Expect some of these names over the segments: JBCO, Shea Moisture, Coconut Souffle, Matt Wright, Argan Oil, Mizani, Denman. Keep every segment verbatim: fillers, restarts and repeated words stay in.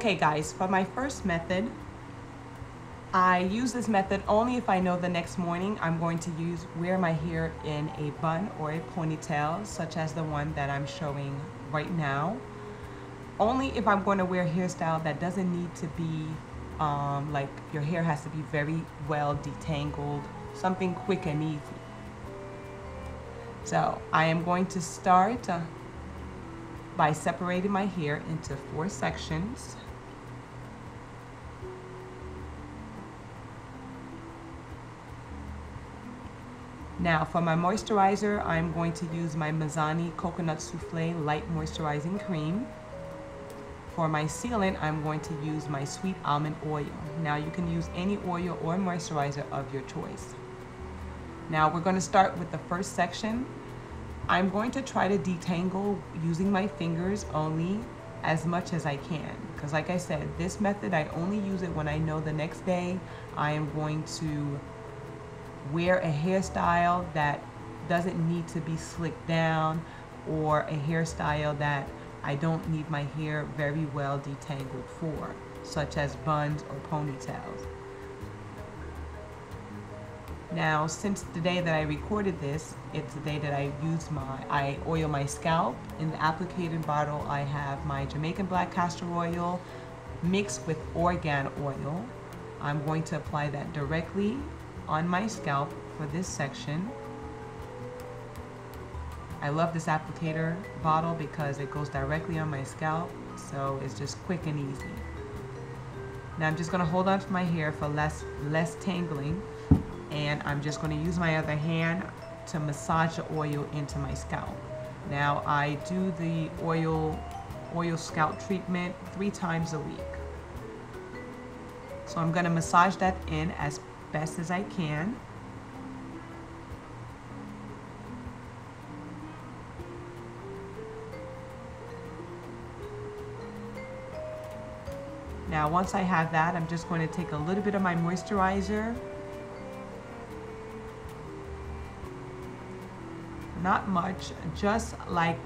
Okay guys, for my first method, I use this method only if I know the next morning I'm going to use wear my hair in a bun or a ponytail, such as the one that I'm showing right now. Only if I'm going to wear a hairstyle that doesn't need to be um, like your hair has to be very well detangled, something quick and easy. So I am going to start uh, by separating my hair into four sections. Now for my moisturizer, I'm going to use my Mizani Coconut Souffle Light Moisturizing Cream. For my sealant, I'm going to use my Sweet Almond Oil. Now you can use any oil or moisturizer of your choice. Now we're going to start with the first section. I'm going to try to detangle using my fingers only as much as I can. Because like I said, this method, I only use it when I know the next day I am going to wear a hairstyle that doesn't need to be slicked down or a hairstyle that I don't need my hair very well detangled for, such as buns or ponytails. Now, since the day that I recorded this, it's the day that I use my, I oil my scalp. In the applicator bottle, I have my Jamaican black castor oil mixed with Argan oil. I'm going to apply that directly on my scalp for this section. I love this applicator bottle because it goes directly on my scalp, so it's just quick and easy. Now I'm just going to hold on to my hair for less less tangling, and I'm just going to use my other hand to massage the oil into my scalp. Now I do the oil oil scalp treatment three times a week, so I'm going to massage that in as best as I can. Now once I have that, I'm just going to take a little bit of my moisturizer. Not much, just like,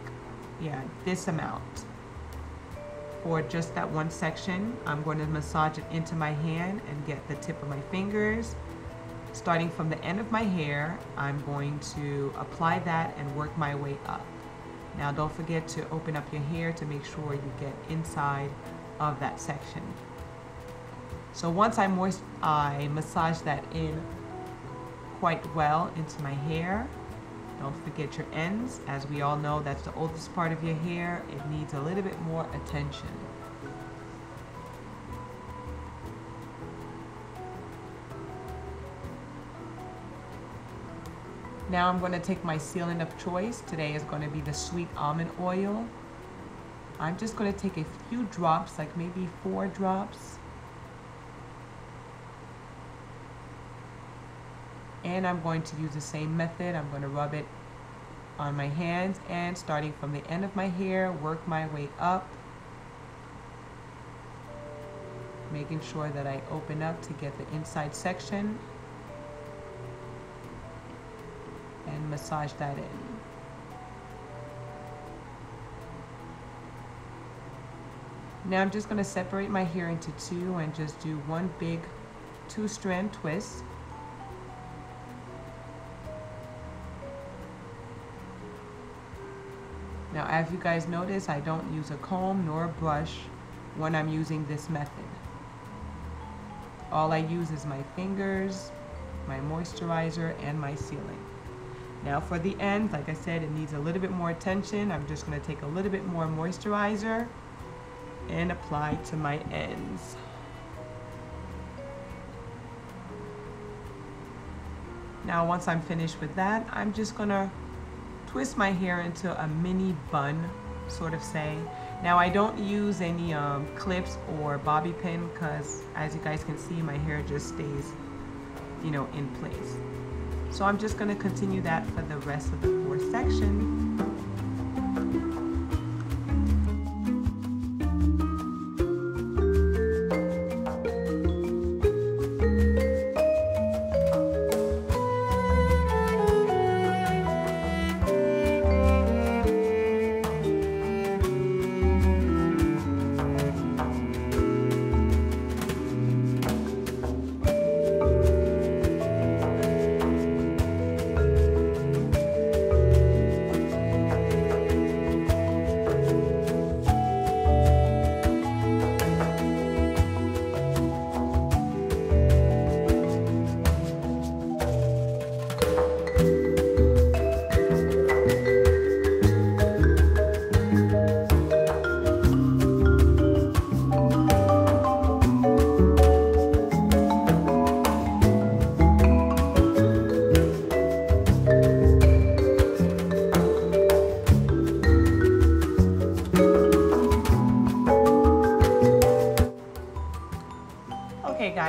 yeah, this amount. For just that one section, I'm going to massage it into my hand and get the tip of my fingers. Starting from the end of my hair, I'm going to apply that and work my way up. Now don't forget to open up your hair to make sure you get inside of that section. So once I, moist, I massage that in quite well into my hair, don't forget your ends. As we all know, that's the oldest part of your hair. It needs a little bit more attention. Now I'm going to take my sealant of choice. Today is going to be the Sweet Almond Oil. I'm just going to take a few drops, like maybe four drops. And I'm going to use the same method. I'm going to rub it on my hands, and starting from the end of my hair, work my way up, making sure that I open up to get the inside section and massage that in. Now I'm just going to separate my hair into two and just do one big two strand twist. Now, as you guys notice, I don't use a comb nor a brush when I'm using this method. All I use is my fingers, my moisturizer, and my sealant. Now for the ends, like I said, it needs a little bit more attention. I'm just going to take a little bit more moisturizer and apply to my ends. Now once I'm finished with that, I'm just going to twist my hair into a mini bun, sort of say. Now I don't use any um, clips or bobby pin because, as you guys can see, my hair just stays, you know, in place. So I'm just going to continue that for the rest of the four sections.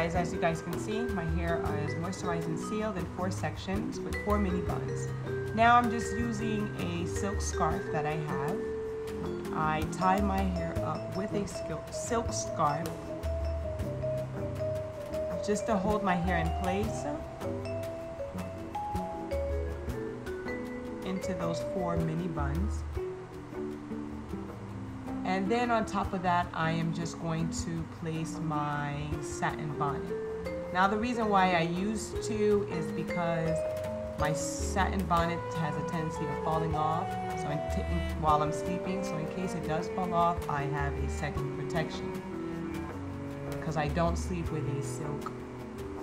guys, as you guys can see, my hair is moisturized and sealed in four sections with four mini buns. Now I'm just using a silk scarf that I have. I tie my hair up with a silk scarf just to hold my hair in place into those four mini buns. And then on top of that, I am just going to place my satin bonnet. Now the reason why I use two is because my satin bonnet has a tendency of falling off so in t while I'm sleeping, so in case it does fall off, I have a second protection because I don't sleep with a silk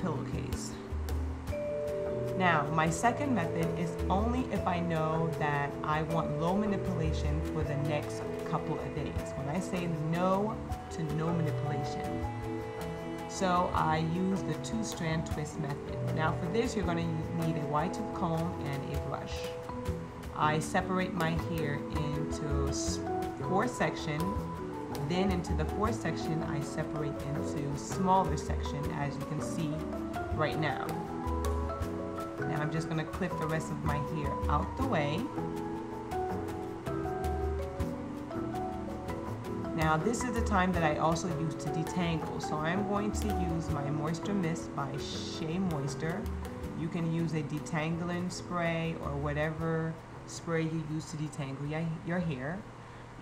pillowcase. Now, my second method is only if I know that I want low manipulation for the next couple of days. When I say no to no manipulation. So I use the two-strand twist method. Now for this, you're gonna need a wide tooth comb and a brush. I separate my hair into four sections. Then into the fourth section, I separate into smaller section, as you can see right now. Now I'm just gonna clip the rest of my hair out the way. Now this is the time that I also use to detangle. So I'm going to use my Moisture Mist by Shea Moisture. You can use a detangling spray or whatever spray you use to detangle your hair.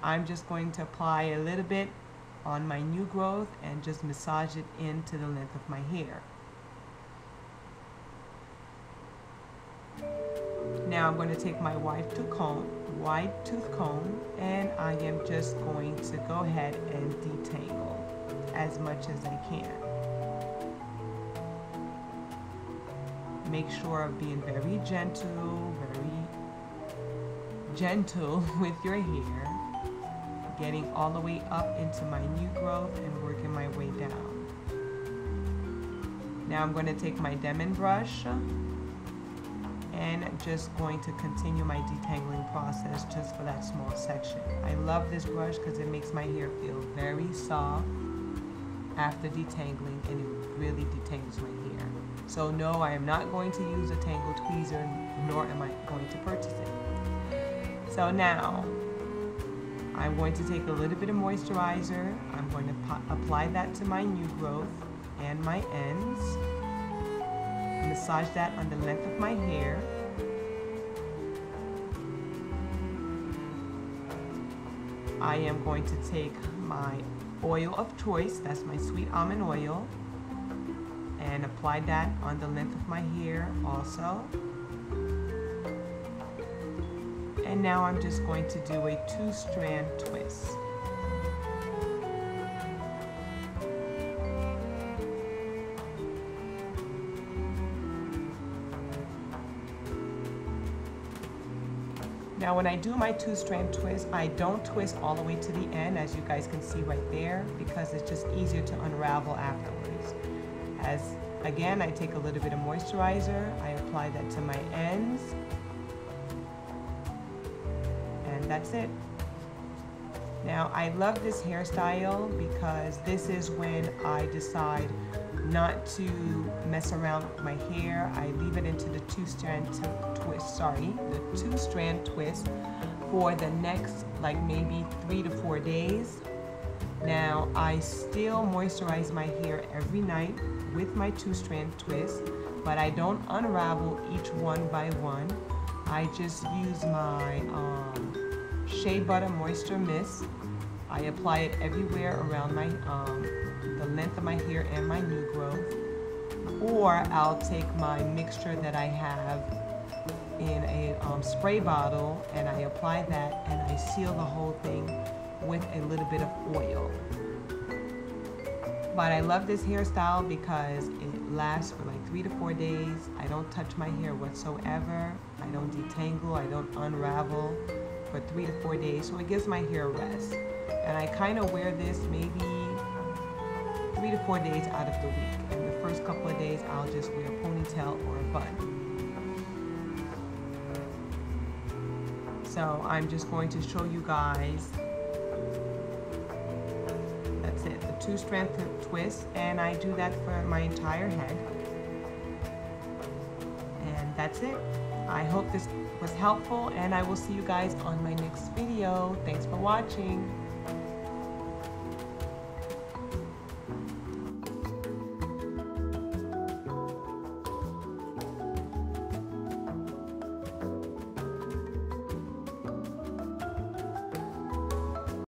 I'm just going to apply a little bit on my new growth and just massage it into the length of my hair. Now I'm going to take my wide tooth comb, wide tooth comb, and I am just going to go ahead and detangle as much as I can. Make sure of being very gentle, very gentle with your hair, getting all the way up into my new growth and working my way down. Now I'm going to take my Denman brush and I'm just going to continue my detangling process just for that small section. I love this brush because it makes my hair feel very soft after detangling, and it really detangles my hair. So no, I am not going to use a tangle tweezer, nor am I going to purchase it. So now, I'm going to take a little bit of moisturizer. I'm going to apply that to my new growth and my ends. Massage that on the length of my hair. I am going to take my oil of choice, that's my sweet almond oil, and apply that on the length of my hair also. And now I'm just going to do a two-strand twist. Now when I do my two-strand twist, I don't twist all the way to the end, as you guys can see right there, because it's just easier to unravel afterwards. As again, I take a little bit of moisturizer, I apply that to my ends, and that's it. Now I love this hairstyle because this is when I decide not to mess around with my hair. I leave it into the two-strand twist, sorry, the two-strand twist for the next like maybe three to four days. Now I still moisturize my hair every night with my two-strand twist, but I don't unravel each one by one. I just use my um, Shea Butter Moisture Mist. I apply it everywhere around my um, the length of my hair and my new growth, or I'll take my mixture that I have in a um, spray bottle and I apply that, and I seal the whole thing with a little bit of oil. But I love this hairstyle because it lasts for like three to four days. I don't touch my hair whatsoever. I don't detangle, I don't unravel for three to four days, so it gives my hair rest. And I kind of wear this maybe three to four days out of the week. And the first couple of days, I'll just wear a ponytail or a bun. So I'm just going to show you guys. That's it. two strand twist, and I do that for my entire head. And that's it. I hope this was helpful, and I will see you guys on my next video. Thanks for watching.